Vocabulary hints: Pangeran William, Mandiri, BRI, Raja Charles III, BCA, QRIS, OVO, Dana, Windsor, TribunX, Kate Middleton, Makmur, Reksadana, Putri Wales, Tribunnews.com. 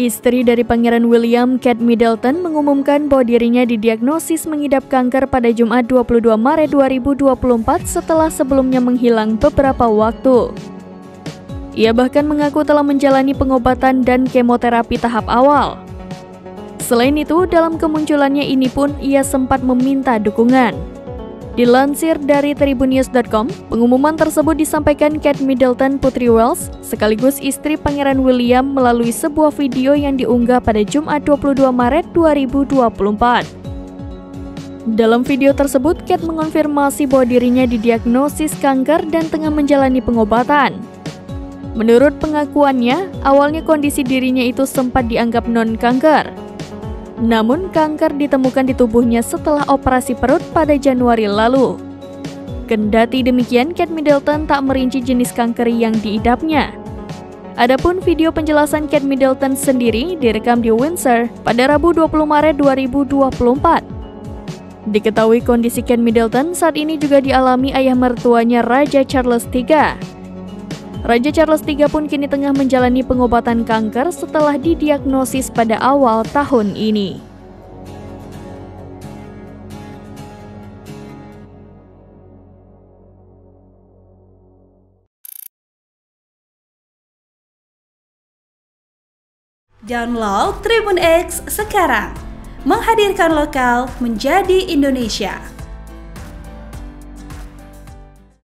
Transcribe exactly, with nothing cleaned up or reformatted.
Istri dari Pangeran William, Kate Middleton, mengumumkan bahwa dirinya didiagnosis mengidap kanker pada Jumat dua puluh dua Maret dua ribu dua puluh empat setelah sebelumnya menghilang beberapa waktu. Ia bahkan mengaku telah menjalani pengobatan dan kemoterapi tahap awal. Selain itu, dalam kemunculannya ini pun ia sempat meminta dukungan. Dilansir dari tribun news dot com, pengumuman tersebut disampaikan Kate Middleton, Putri Wales, sekaligus istri Pangeran William melalui sebuah video yang diunggah pada Jumat dua puluh dua Maret dua ribu dua puluh empat. Dalam video tersebut, Kate mengonfirmasi bahwa dirinya didiagnosis kanker dan tengah menjalani pengobatan. Menurut pengakuannya, awalnya kondisi dirinya itu sempat dianggap non-kanker. Namun, kanker ditemukan di tubuhnya setelah operasi perut pada Januari lalu. Kendati demikian, Kate Middleton tak merinci jenis kanker yang diidapnya. Adapun video penjelasan Kate Middleton sendiri direkam di Windsor pada Rabu dua puluh Maret dua ribu dua puluh empat. Diketahui kondisi Kate Middleton saat ini juga dialami ayah mertuanya Raja Charles ketiga. Raja Charles ketiga pun kini tengah menjalani pengobatan kanker setelah didiagnosis pada awal tahun ini. Download TribunX sekarang, menghadirkan lokal menjadi Indonesia.